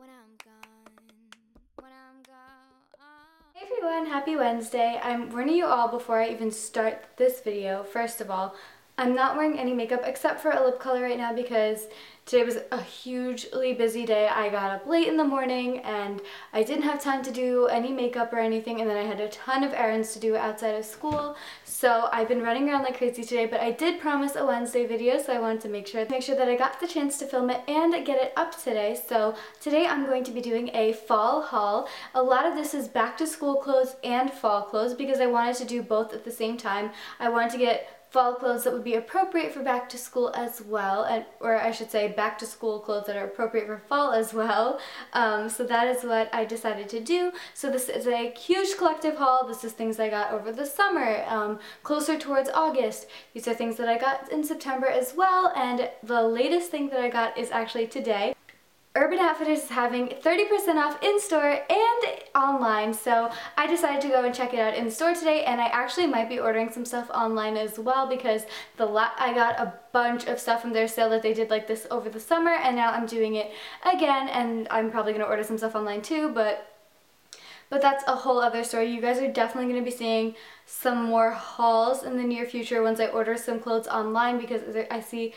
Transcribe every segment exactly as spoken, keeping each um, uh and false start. when I'm gone, when I'm gone. Hey everyone, happy Wednesday. I'm warning you all before I even start this video. First of all, I'm not wearing any makeup except for a lip color right now because today was a hugely busy day. I got up late in the morning and I didn't have time to do any makeup or anything, and then I had a ton of errands to do outside of school. So I've been running around like crazy today, but I did promise a Wednesday video, so I wanted to make sure make sure that I got the chance to film it and get it up today. So today I'm going to be doing a fall haul. A lot of this is back to school clothes and fall clothes because I wanted to do both at the same time. I wanted to get fall clothes that would be appropriate for back to school as well, and or I should say back to school clothes that are appropriate for fall as well. Um, so that is what I decided to do. So this is a huge collective haul. This is things I got over the summer, um, closer towards August. These are things that I got in September as well, and the latest thing that I got is actually today. Urban Outfitters is having thirty percent off in-store and online, so I decided to go and check it out in-store today, and I actually might be ordering some stuff online as well because the lot I got a bunch of stuff from their sale that they did like this over the summer, and now I'm doing it again, and I'm probably going to order some stuff online too, but But that's a whole other story. You guys are definitely going to be seeing some more hauls in the near future once I order some clothes online because I see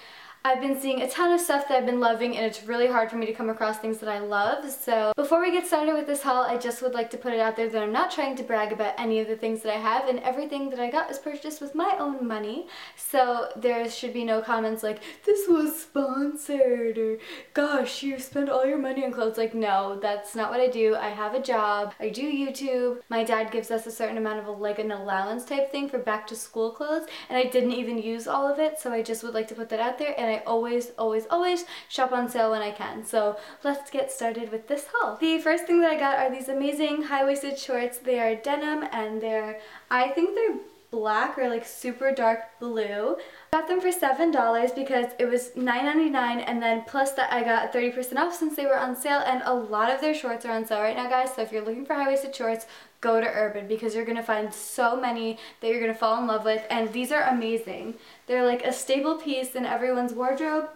I've been seeing a ton of stuff that I've been loving, and it's really hard for me to come across things that I love. So before we get started with this haul, I just would like to put it out there that I'm not trying to brag about any of the things that I have, and everything that I got was purchased with my own money. So there should be no comments like, this was sponsored, or gosh, you spend all your money on clothes. Like, no, that's not what I do. I have a job. I do YouTube. My dad gives us a certain amount of a, like an allowance type thing for back to school clothes, and I didn't even use all of it. So I just would like to put that out there, and I always, always, always shop on sale when I can. So let's get started with this haul. The first thing that I got are these amazing high-waisted shorts. They are denim, and they're, I think they're black or like super dark blue. Got them for seven dollars because it was nine ninety-nine, and then plus that I got thirty percent off since they were on sale, and a lot of their shorts are on sale right now, guys. So if you're looking for high-waisted shorts, go to Urban because you're gonna find so many that you're gonna fall in love with, and these are amazing. They're like a staple piece in everyone's wardrobe,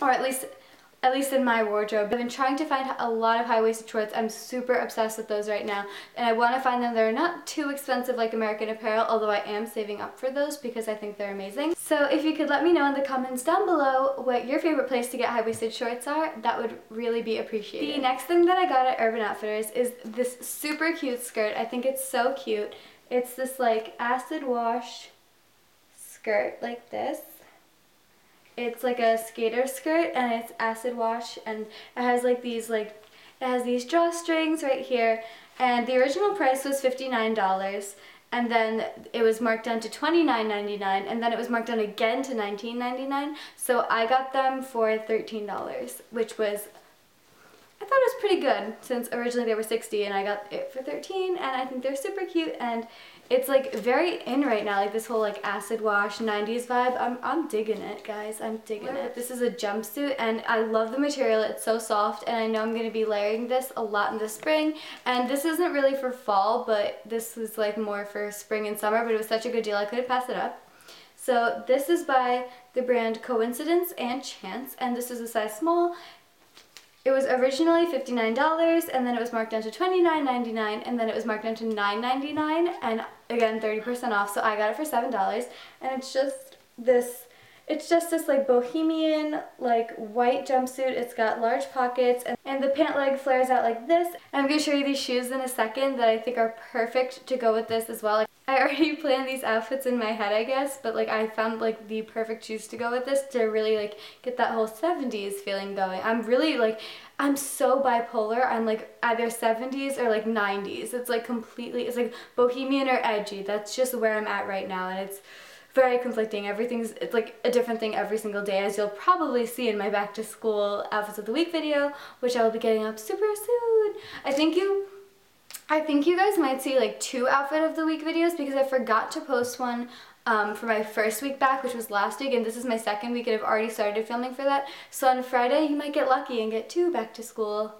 or at least at least in my wardrobe. I've been trying to find a lot of high-waisted shorts. I'm super obsessed with those right now, and I want to find them. They're not too expensive like American Apparel, although I am saving up for those because I think they're amazing. So if you could let me know in the comments down below what your favorite place to get high-waisted shorts are, that would really be appreciated. The next thing that I got at Urban Outfitters is this super cute skirt. I think it's so cute. It's this like acid wash skirt like this. It's like a skater skirt, and it's acid wash, and it has like these like it has these drawstrings right here, and the original price was fifty-nine dollars, and then it was marked down to twenty-nine ninety-nine, and then it was marked down again to nineteen ninety-nine, so I got them for thirteen dollars, which was, I thought it was pretty good since originally they were sixty dollars and I got it for thirteen dollars, and I think they're super cute, and it's like very in right now, like this whole like acid wash nineties vibe. I'm, I'm digging it, guys. I'm digging it. This is a jumpsuit, and I love the material. It's so soft, and I know I'm going to be layering this a lot in the spring, and this isn't really for fall, but this was like more for spring and summer, but it was such a good deal I couldn't pass it up. So this is by the brand Coincidence and Chance, and this is a size small. It was originally fifty-nine dollars, and then it was marked down to twenty-nine ninety-nine, and then it was marked down to nine ninety-nine, and again thirty percent off, so I got it for seven dollars, and it's just this it's just this like bohemian like white jumpsuit. It's got large pockets, and, and the pant leg flares out like this. I'm going to show you these shoes in a second that I think are perfect to go with this as well. I already planned these outfits in my head, I guess, but like I found like the perfect shoes to go with this to really like get that whole seventies feeling going. I'm really like, I'm so bipolar. I'm like either seventies or like nineties. It's like completely, it's like bohemian or edgy. That's just where I'm at right now, and it's very conflicting. Everything's, it's like a different thing every single day, as you'll probably see in my back to school outfits of the week video, which I will be getting up super soon. I think you I think you guys might see like two outfit of the week videos because I forgot to post one um, for my first week back, which was last week, and this is my second week, and I've already started filming for that. So on Friday, you might get lucky and get two back to school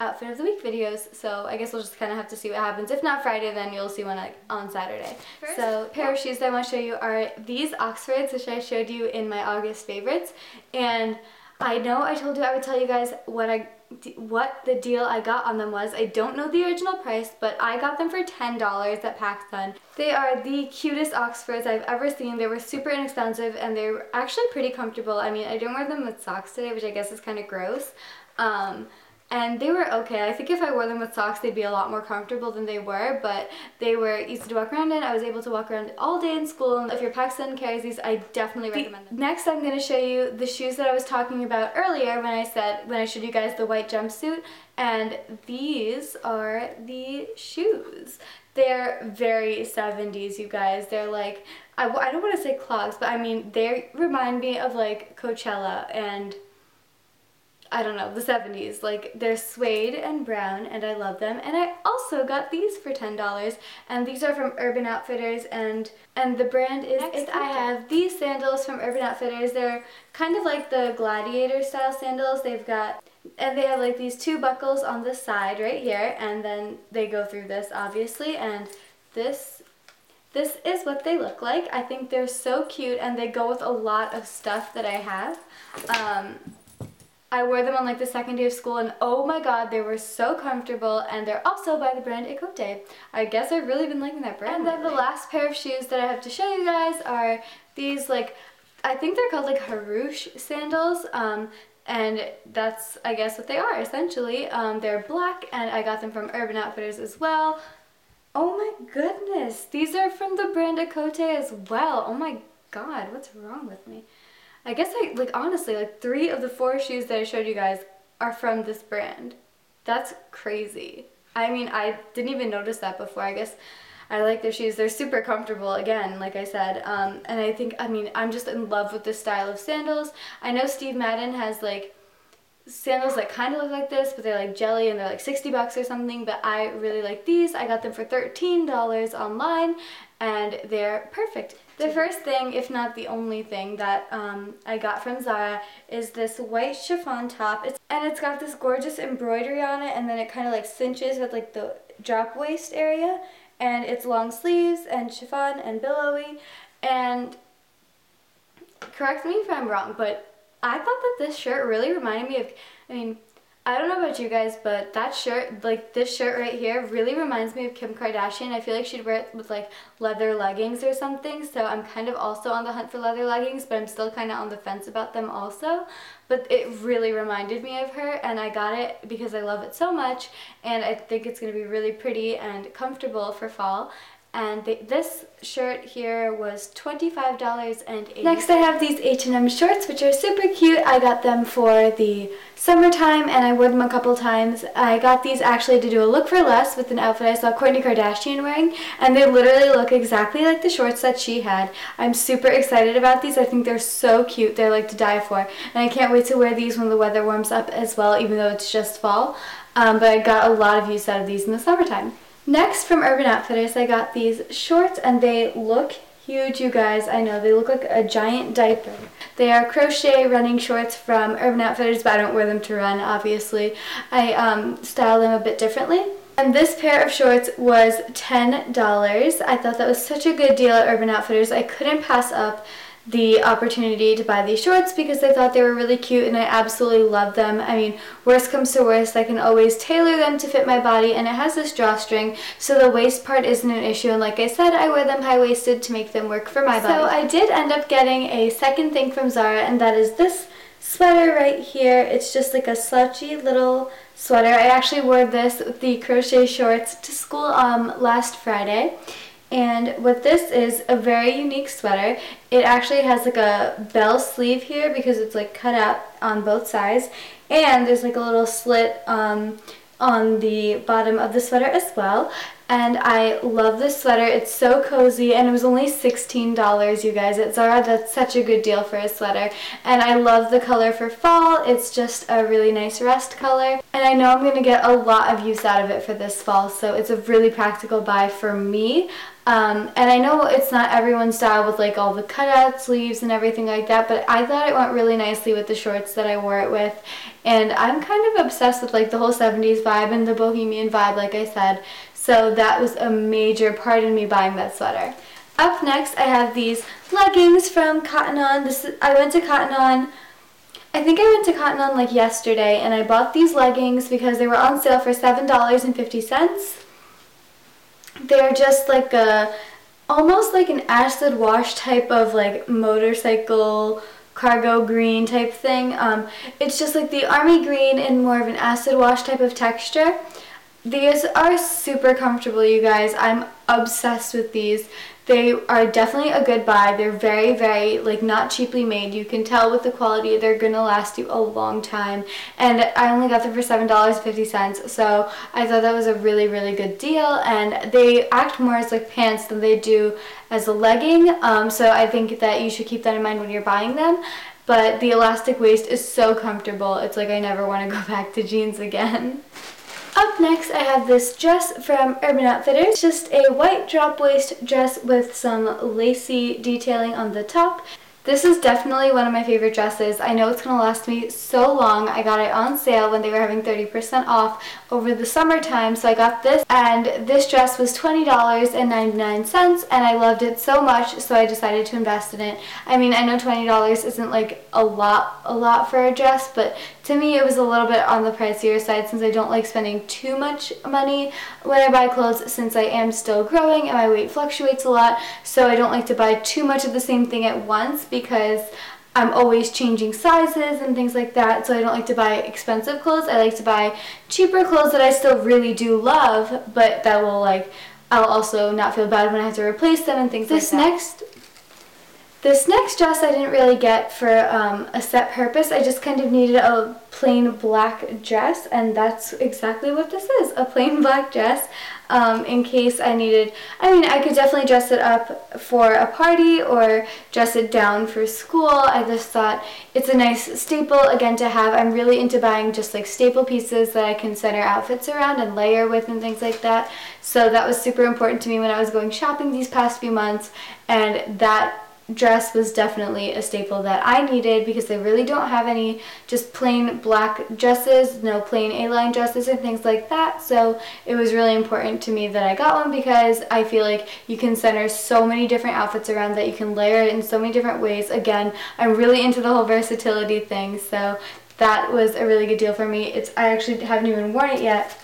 outfit of the week videos. So I guess we'll just kind of have to see what happens. If not Friday, then you'll see one like on Saturday. First, so a pair of shoes that I want to show you are these Oxfords, which I showed you in my August favorites, and I know I told you I would tell you guys what I what the deal I got on them was. I don't know the original price, but I got them for ten dollars at PacSun. They are the cutest Oxfords I've ever seen. They were super inexpensive and they were actually pretty comfortable. I mean, I didn't wear them with socks today, which I guess is kind of gross. Um, And they were okay. I think if I wore them with socks, they'd be a lot more comfortable than they were, but they were easy to walk around in. I was able to walk around all day in school. And if your PacSun carries these, I definitely recommend them. Next, I'm gonna show you the shoes that I was talking about earlier when I said, when I showed you guys the white jumpsuit, and these are the shoes. They're very seventies, you guys. They're like, I, I don't wanna say clogs, but I mean, they remind me of like Coachella and I don't know, the seventies. Like, they're suede and brown and I love them. And I also got these for ten dollars and these are from Urban Outfitters and and the brand is Ecote. I have these sandals from Urban Outfitters. They're kind of like the gladiator style sandals. They've got and they have like these two buckles on the side right here and then they go through this obviously and this this is what they look like. I think they're so cute and they go with a lot of stuff that I have. Um, I wore them on like the second day of school and oh my god, they were so comfortable and they're also by the brand Ecote. I guess I've really been liking that brand. And then the last pair of shoes that I have to show you guys are these like, I think they're called like Harouche sandals. Um, And that's, I guess, what they are essentially. Um, they're black and I got them from Urban Outfitters as well. Oh my goodness, these are from the brand Ecote as well. Oh my god, what's wrong with me? I guess I, like honestly, like three of the four shoes that I showed you guys are from this brand. That's crazy. I mean, I didn't even notice that before. I guess I like their shoes. They're super comfortable, again, like I said. Um, and I think, I mean, I'm just in love with this style of sandals. I know Steve Madden has like sandals that kind of look like this, but they're like jelly and they're like sixty bucks or something, but I really like these. I got them for thirteen dollars online and they're perfect. The first thing, if not the only thing, that um, I got from Zara is this white chiffon top. It's, and it's got this gorgeous embroidery on it and then it kind of like cinches with like the drop waist area and it's long sleeves and chiffon and billowy and correct me if I'm wrong, but I thought that this shirt really reminded me of, I mean, I don't know about you guys, but that shirt, like this shirt right here, really reminds me of Kim Kardashian. I feel like she'd wear it with like leather leggings or something, so I'm kind of also on the hunt for leather leggings, but I'm still kind of on the fence about them also. But it really reminded me of her, and I got it because I love it so much, and I think it's going to be really pretty and comfortable for fall. And they, this shirt here was twenty-five dollars and eighty cents. Next I have these H and M shorts, which are super cute. I got them for the summertime and I wore them a couple times. I got these actually to do a look for less with an outfit I saw Kourtney Kardashian wearing, and they literally look exactly like the shorts that she had. I'm super excited about these. I think they're so cute. They're like to die for. And I can't wait to wear these when the weather warms up as well, even though it's just fall. Um, but I got a lot of use out of these in the summertime. Next, from Urban Outfitters, I got these shorts and they look huge, you guys. I know, they look like a giant diaper. They are crochet running shorts from Urban Outfitters, but I don't wear them to run, obviously. I um, style them a bit differently. And this pair of shorts was ten dollars. I thought that was such a good deal at Urban Outfitters. I couldn't pass up the opportunity to buy these shorts because I thought they were really cute and I absolutely love them. I mean, worst comes to worst, I can always tailor them to fit my body, and it has this drawstring so the waist part isn't an issue, and like I said, I wear them high-waisted to make them work for my body. So I did end up getting a second thing from Zara, and that is this sweater right here. It's just like a slouchy little sweater. I actually wore this with the crochet shorts to school um, last Friday. And what this is, a very unique sweater. It actually has like a bell sleeve here because it's like cut out on both sides. And there's like a little slit um, on the bottom of the sweater as well. And I love this sweater. It's so cozy and it was only sixteen dollars, you guys, at Zara. That's such a good deal for a sweater. And I love the color for fall. It's just a really nice rust color. And I know I'm gonna get a lot of use out of it for this fall, so it's a really practical buy for me. Um, and I know it's not everyone's style with like all the cutout sleeves and everything like that, but I thought it went really nicely with the shorts that I wore it with. And I'm kind of obsessed with like the whole seventies vibe and the bohemian vibe, like I said. So that was a major part in me buying that sweater. Up next, I have these leggings from Cotton On. This is, I went to Cotton On I think I went to Cotton On like yesterday and I bought these leggings because they were on sale for seven dollars and fifty cents. They're just like a, almost like an acid wash type of like motorcycle cargo green type thing. Um, it's just like the army green and more of an acid wash type of texture. These are super comfortable, you guys. I'm obsessed with these. They are definitely a good buy. They're very, very, like, not cheaply made. You can tell with the quality they're going to last you a long time. And I only got them for seven dollars and fifty cents, so I thought that was a really, really good deal. And they act more as, like, pants than they do as a legging. Um, so I think that you should keep that in mind when you're buying them. But the elastic waist is so comfortable. It's like I never want to go back to jeans again. Up next, I have this dress from Urban Outfitters. It's just a white drop waist dress with some lacy detailing on the top. This is definitely one of my favorite dresses. I know it's going to last me so long. I got it on sale when they were having thirty percent off over the summertime, so I got this. And this dress was twenty dollars and ninety-nine cents, and I loved it so much, so I decided to invest in it. I mean, I know twenty dollars isn't like a lot, a lot for a dress, but to me it was a little bit on the pricier side since I don't like spending too much money when I buy clothes since I am still growing and my weight fluctuates a lot, so I don't like to buy too much of the same thing at once, because I'm always changing sizes and things like that, so I don't like to buy expensive clothes. I like to buy cheaper clothes that I still really do love, but that will, like, I'll also not feel bad when I have to replace them and things this like that. Next, this next dress I didn't really get for um, a set purpose. I just kind of needed a plain black dress, and that's exactly what this is, a plain black dress. Um, in case I needed, I mean, I could definitely dress it up for a party or dress it down for school. I just thought it's a nice staple, again, to have. I'm really into buying just like staple pieces that I can center outfits around and layer with and things like that. So that was super important to me when I was going shopping these past few months, and that dress was definitely a staple that I needed because I really don't have any just plain black dresses, no plain A-line dresses and things like that, so it was really important to me that I got one because I feel like you can center so many different outfits around that. You can layer it in so many different ways. Again, I'm really into the whole versatility thing, so that was a really good deal for me. It's I actually haven't even worn it yet,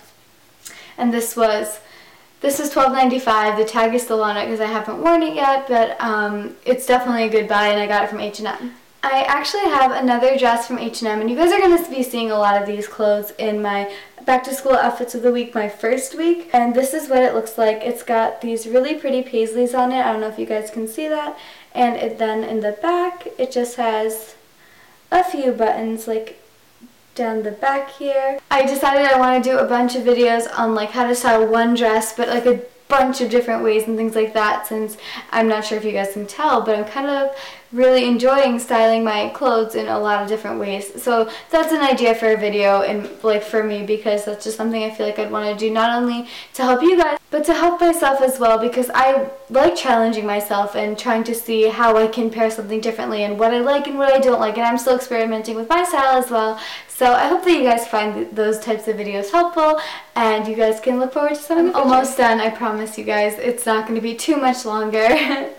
and this was This is twelve ninety-five. The tag is still on it because I haven't worn it yet, but um, it's definitely a good buy, and I got it from H and M. I actually have another dress from H and M, and you guys are going to be seeing a lot of these clothes in my back-to-school outfits of the week, my first week, and this is what it looks like. It's got these really pretty paisleys on it. I don't know if you guys can see that, and it, then in the back, it just has a few buttons, like down the back here. I decided I want to do a bunch of videos on like how to style one dress, but like a bunch of different ways and things like that, since I'm not sure if you guys can tell, but I'm kind of really enjoying styling my clothes in a lot of different ways. So that's an idea for a video, and like for me, because that's just something I feel like I'd want to do, not only to help you guys but to help myself as well, because I like challenging myself and trying to see how I can pair something differently and what I like and what I don't like, and I'm still experimenting with my style as well. So I hope that you guys find those types of videos helpful, and you guys can look forward to some of the pictures. I'm almost done, I promise you guys. It's not going to be too much longer.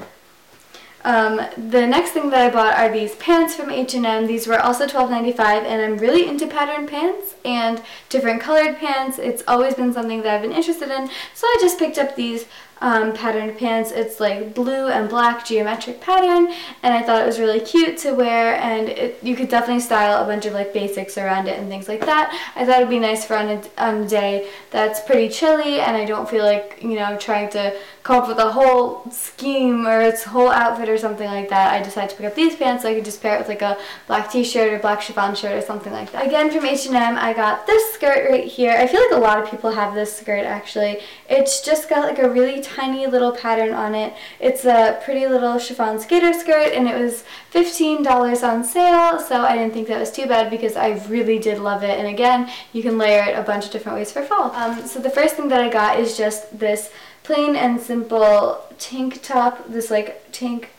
Um, the next thing that I bought are these pants from H and M. These were also twelve ninety-five, and I'm really into pattern pants and different colored pants. It's always been something that I've been interested in, so I just picked up these um, patterned pants. It's like blue and black geometric pattern, and I thought it was really cute to wear, and it, you could definitely style a bunch of like basics around it and things like that. I thought it'd be nice for on a, on a day that's pretty chilly, and I don't feel like, you know, trying to come up with a whole scheme or its whole outfit or something like that. I decided to pick up these pants so I could just pair it with like a black t-shirt or black chiffon shirt or something like that. Again, from H and M, I got this skirt right here. I feel like a lot of people have this skirt, actually. It's just got like a really tiny little pattern on it. It's a pretty little chiffon skater skirt, and it was fifteen dollars on sale, so I didn't think that was too bad because I really did love it. And again, you can layer it a bunch of different ways for fall. Um, so the first thing that I got is just this plain and simple tank top, this like tank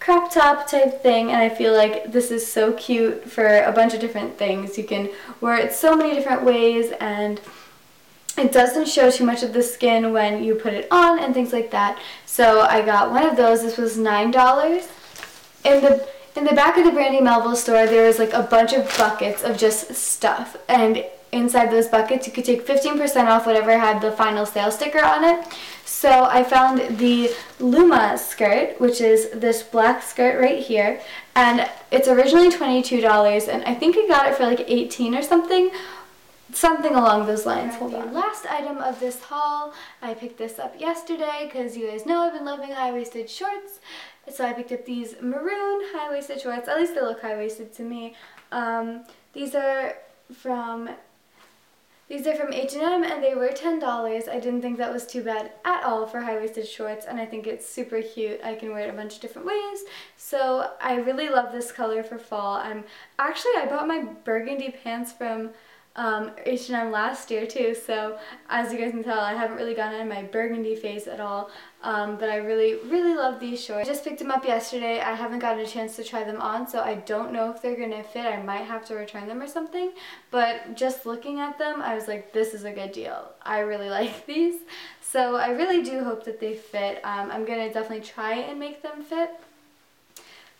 crop top type thing, and I feel like this is so cute for a bunch of different things. You can wear it so many different ways, and it doesn't show too much of the skin when you put it on and things like that. So I got one of those. This was nine dollars. In the in the back of the Brandy Melville store, there was like a bunch of buckets of just stuff, and inside those buckets you could take fifteen percent off whatever had the final sale sticker on it. So I found the Luma skirt, which is this black skirt right here, and it's originally twenty-two dollars, and I think I got it for like eighteen or something, something along those lines. Hold on. The last item of this haul, I picked this up yesterday because you guys know I've been loving high-waisted shorts, so I picked up these maroon high-waisted shorts. At least they look high-waisted to me. Um, these are from These are from H and M, and they were ten dollars. I didn't think that was too bad at all for high-waisted shorts, and I think it's super cute. I can wear it a bunch of different ways. So I really love this color for fall. I'm actually, I bought my burgundy pants from um, H and M last year too, so as you guys can tell, I haven't really gone on my burgundy phase at all. Um, but I really, really love these shorts. I just picked them up yesterday. I haven't gotten a chance to try them on, so I don't know if they're gonna fit. I might have to return them or something, but just looking at them, I was like, this is a good deal. I really like these, so I really do hope that they fit. Um, I'm gonna definitely try and make them fit,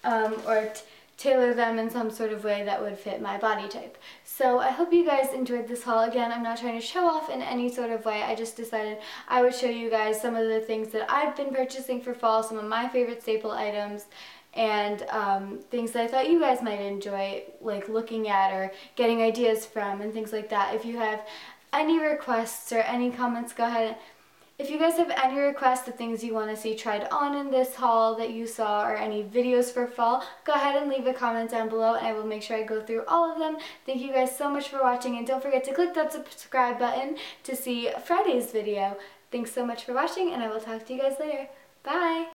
um, or t tailor them in some sort of way that would fit my body type. So I hope you guys enjoyed this haul. Again, I'm not trying to show off in any sort of way. I just decided I would show you guys some of the things that I've been purchasing for fall, some of my favorite staple items, and um, things that I thought you guys might enjoy, like looking at or getting ideas from and things like that. If you have any requests or any comments, go ahead. If you guys have any requests of things you want to see tried on in this haul that you saw, or any videos for fall, go ahead and leave a comment down below and I will make sure I go through all of them. Thank you guys so much for watching, and don't forget to click that subscribe button to see Friday's video. Thanks so much for watching, and I will talk to you guys later. Bye!